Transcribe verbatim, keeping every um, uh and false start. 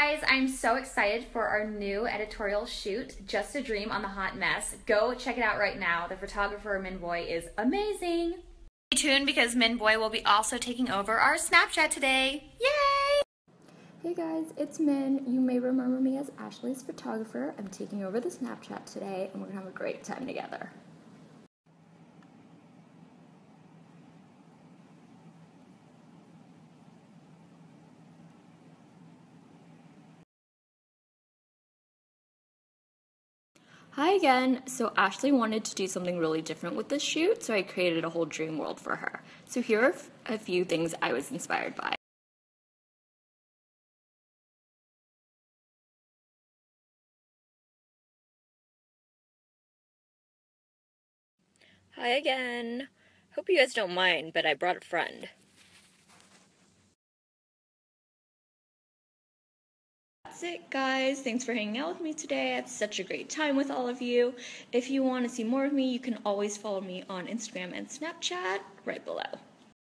Guys, I'm so excited for our new editorial shoot, Just a Dream on The Haute Mess. Go check it out right now. The photographer, Minh Bui, is amazing. Stay tuned because Minh Bui will be also taking over our Snapchat today. Yay! Hey guys, it's Min. You may remember me as Ashley's photographer. I'm taking over the Snapchat today and we're gonna have a great time together. Hi again. So Ashley wanted to do something really different with this shoot, so I created a whole dream world for her. So here are a few things I was inspired by. Hi again. Hope you guys don't mind, but I brought a friend. That's it, guys. Thanks for hanging out with me today. I had such a great time with all of you. If you want to see more of me, you can always follow me on Instagram and Snapchat right below.